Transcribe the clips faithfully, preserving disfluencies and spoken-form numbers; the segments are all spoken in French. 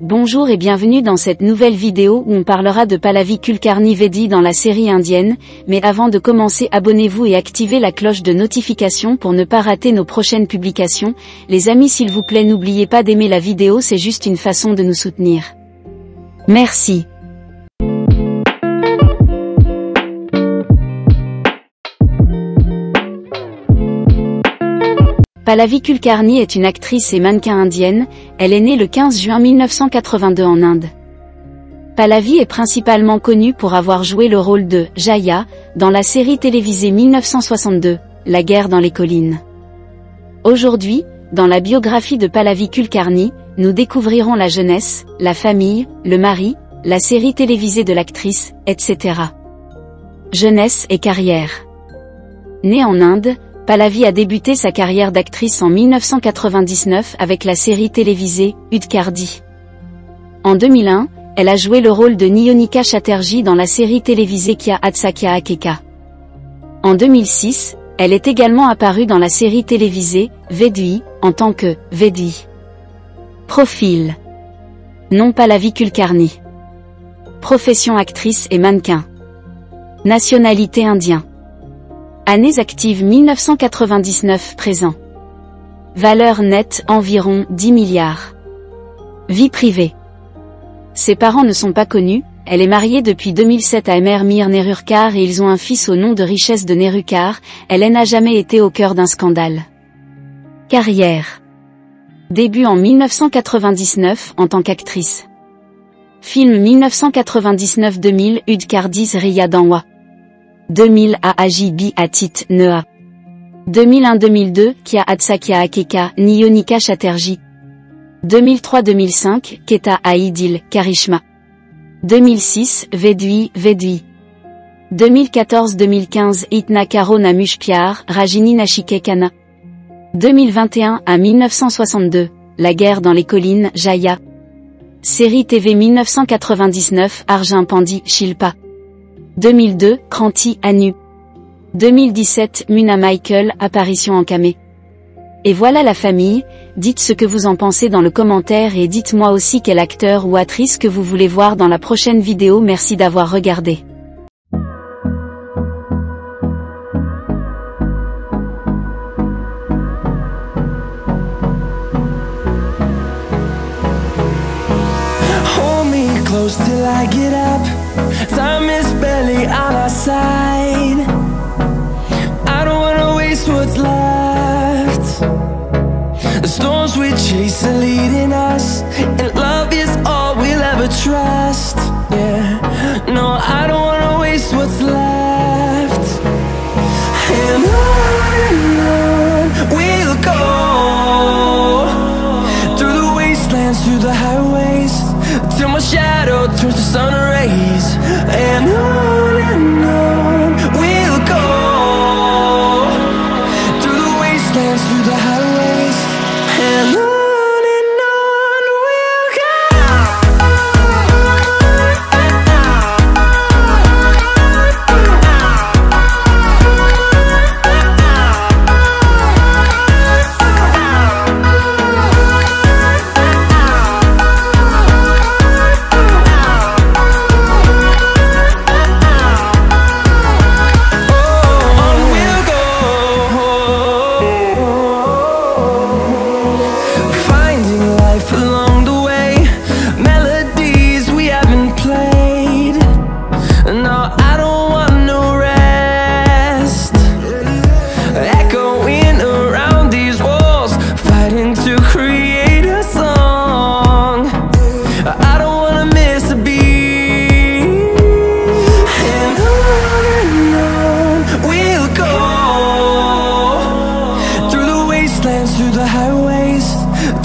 Bonjour et bienvenue dans cette nouvelle vidéo où on parlera de Pallavi Kulkarni Vedui dans la série indienne, mais avant de commencer abonnez-vous et activez la cloche de notification pour ne pas rater nos prochaines publications. Les amis s'il vous plaît n'oubliez pas d'aimer la vidéo, c'est juste une façon de nous soutenir. Merci. Pallavi Kulkarni est une actrice et mannequin indienne, elle est née le quinze juin mille neuf cent quatre-vingt-deux en Inde. Pallavi est principalement connue pour avoir joué le rôle de « Jaya » dans la série télévisée mille neuf cent soixante-deux, « La guerre dans les collines ». Aujourd'hui, dans la biographie de Pallavi Kulkarni, nous découvrirons la jeunesse, la famille, le mari, la série télévisée de l'actrice, et cetera. Jeunesse et carrière. Née en Inde, Pallavi a débuté sa carrière d'actrice en mille neuf cent quatre-vingt-dix-neuf avec la série télévisée Utkardi. En deux mille un, elle a joué le rôle de Niyonika Chatterjee dans la série télévisée Kya Atsakya Akeka. En deux mille six, elle est également apparue dans la série télévisée Vedui en tant que Vedui. Profil. Nom Pallavi Kulkarni. Profession actrice et mannequin. Nationalité indien. Années actives mille neuf cent quatre-vingt-dix-neuf à présent. Valeur nette environ dix milliards. Vie privée. Ses parents ne sont pas connus, elle est mariée depuis deux mille sept à Ermir Nerurkar et ils ont un fils au nom de richesse de Nerurkar, elle n'a jamais été au cœur d'un scandale. Carrière. Début en mille neuf cent quatre-vingt-dix-neuf en tant qu'actrice. Film mille neuf cent quatre-vingt-dix-neuf deux mille Udkardis Riyadanwa. deux mille à Aji Bi Atit, Nea. deux mille un deux mille deux, Kya Atsakya Akeka, Niyonika Chatterjee. deux mille trois deux mille cinq, Keta Aidil, Karishma. deux mille six, Vedui, Vedui. deux mille quatorze deux mille quinze, Itna Karona Mushpiar, Rajini Nashikekana. deux mille vingt et un à mille neuf cent soixante-deux, La guerre dans les collines, Jaya. Série T V mille neuf cent quatre-vingt-dix-neuf, Arjun Pandi, Shilpa. deux mille deux, Kranti Anu. deux mille dix-sept, Muna Michael, apparition en camé. Et voilà la famille, dites ce que vous en pensez dans le commentaire et dites-moi aussi quel acteur ou actrice que vous voulez voir dans la prochaine vidéo. Merci d'avoir regardé. Close till I get up, time is barely on our side. I don't wanna waste what's left. The storms we chase are leading us, and love is all we'll ever trust. Yeah, no, I don't wanna waste what's left. And on we'll go, through the wastelands, through the highways, till my shadow turns to sun rays. And on and on we'll go, through the wastelands, through the highways. And on.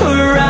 around.